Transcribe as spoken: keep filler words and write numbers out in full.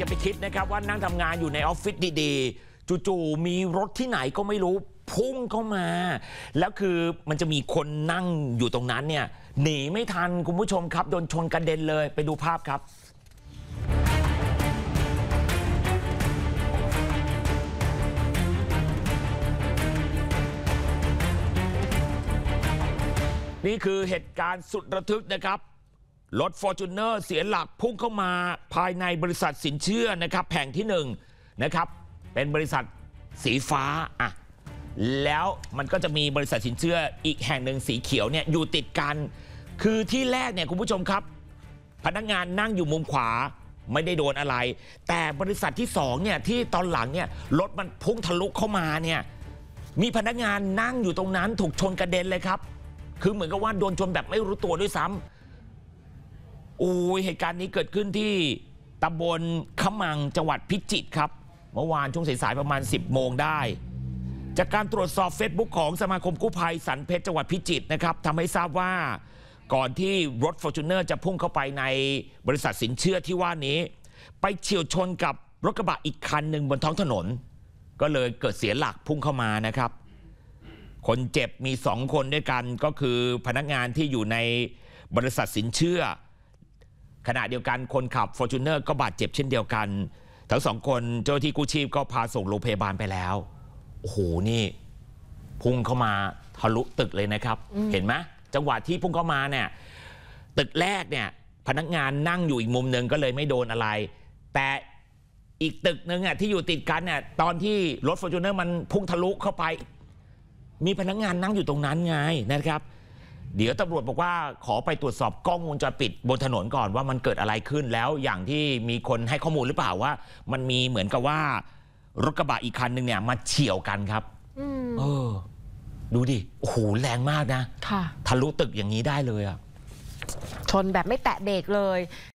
จะไปคิดนะครับว่านั่งทำงานอยู่ในออฟฟิศดีๆจู่ๆมีรถที่ไหนก็ไม่รู้พุ่งเข้ามาแล้วคือมันจะมีคนนั่งอยู่ตรงนั้นเนี่ยหนีไม่ทันคุณผู้ชมครับโดนชนกระเด็นเลยไปดูภาพครับนี่คือเหตุการณ์สุดระทึกนะครับรถ Fortuner เสียหลักพุ่งเข้ามาภายในบริษัทสินเชื่อนะครับแผงที่หนึ่งนะครับเป็นบริษัทสีฟ้าอ่ะแล้วมันก็จะมีบริษัทสินเชื่ออีกแห่งหนึ่งสีเขียวเนี่ยอยู่ติดกันคือที่แรกเนี่ยคุณผู้ชมครับพนักงานนั่งอยู่มุมขวาไม่ได้โดนอะไรแต่บริษัทที่สองเนี่ยที่ตอนหลังเนี่ยรถมันพุ่งทะลุเข้ามาเนี่ยมีพนักงานนั่งอยู่ตรงนั้นถูกชนกระเด็นเลยครับคือเหมือนกับว่าโดนชนแบบไม่รู้ตัวด้วยซ้ำโอ้ยเหตุการณ์นี้เกิดขึ้นที่ตำบลขมังจังหวัดพิจิตรครับเมื่อวานช่วงสายๆประมาณสิบโมงได้จากการตรวจสอบ เฟซบุ๊ก ของสมาคมกู้ภัยสันเพชรจังหวัดพิจิตรนะครับทำให้ทราบว่าก่อนที่รถ Fortuner จะพุ่งเข้าไปในบริษัทสินเชื่อที่ว่านี้ไปเฉียวชนกับรถกระบะอีกคันหนึ่งบนท้องถนนก็เลยเกิดเสียหลักพุ่งเข้ามานะครับคนเจ็บมีสองคนด้วยกันก็คือพนักงานที่อยู่ในบริษัทสินเชื่อขณะเดียวกันคนขับ Fortuner ก็บาดเจ็บเช่นเดียวกันทั้งสองคนเจ้าหน้าที่กู้ชีพก็พาส่งโรงพยาบาลไปแล้วโอ้โหนี่พุ่งเข้ามาทะลุตึกเลยนะครับเห็นไหมจังหวะที่พุ่งเข้ามาเนี่ยตึกแรกเนี่ยพนักงานนั่งอยู่อีกมุมหนึ่งก็เลยไม่โดนอะไรแต่อีกตึกหนึ่งอ่ะที่อยู่ติดกันเนี่ยตอนที่รถ Fortuner มันพุ่งทะลุเข้าไปมีพนักงานนั่งอยู่ตรงนั้นไงนะครับเดี๋ยวตำรวจบอกว่าขอไปตรวจสอบกล้องวงจรปิดบนถนนก่อนว่ามันเกิดอะไรขึ้นแล้วอย่างที่มีคนให้ข้อมูลหรือเปล่าว่ามันมีเหมือนกับว่ารถกระบะอีกคันหนึ่งเนี่ยมาเฉี่ยวกันครับเออดูดิโอ้โหแรงมากนะทะลุตึกอย่างนี้ได้เลยอะชนแบบไม่แตะเบรกเลย